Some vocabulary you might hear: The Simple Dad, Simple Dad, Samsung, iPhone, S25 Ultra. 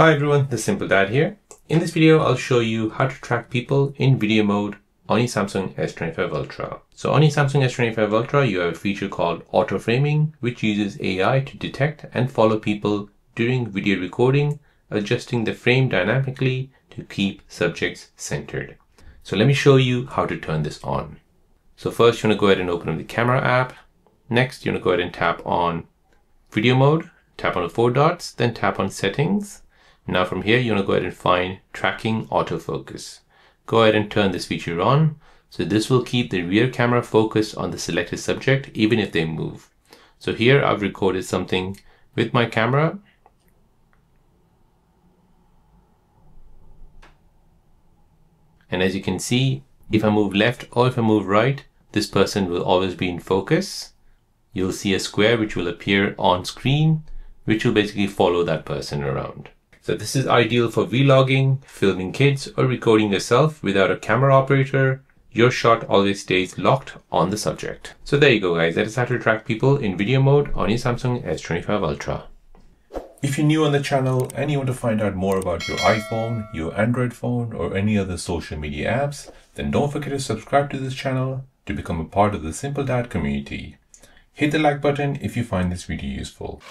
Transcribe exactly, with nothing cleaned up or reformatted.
Hi everyone, this is Simple Dad here. In this video, I'll show you how to track people in video mode on your Samsung S twenty-five Ultra. So on your Samsung S twenty-five Ultra, you have a feature called auto framing, which uses A I to detect and follow people during video recording, adjusting the frame dynamically to keep subjects centered. So let me show you how to turn this on. So first you want to go ahead and open up the camera app. Next, you want to go ahead and tap on video mode, tap on the four dots, then tap on settings. Now from here, you want to go ahead and find tracking autofocus. Go ahead and turn this feature on. So this will keep the rear camera focused on the selected subject, even if they move. So here I've recorded something with my camera. And as you can see, if I move left or if I move right, this person will always be in focus. You'll see a square which will appear on screen, which will basically follow that person around. So this is ideal for vlogging, filming kids, or recording yourself without a camera operator. Your shot always stays locked on the subject. So there you go guys, that is how to track people in video mode on your Samsung S twenty-five Ultra. If you're new on the channel and you want to find out more about your iPhone, your Android phone, or any other social media apps, then don't forget to subscribe to this channel to become a part of the Simple Dad community. Hit the like button if you find this video useful.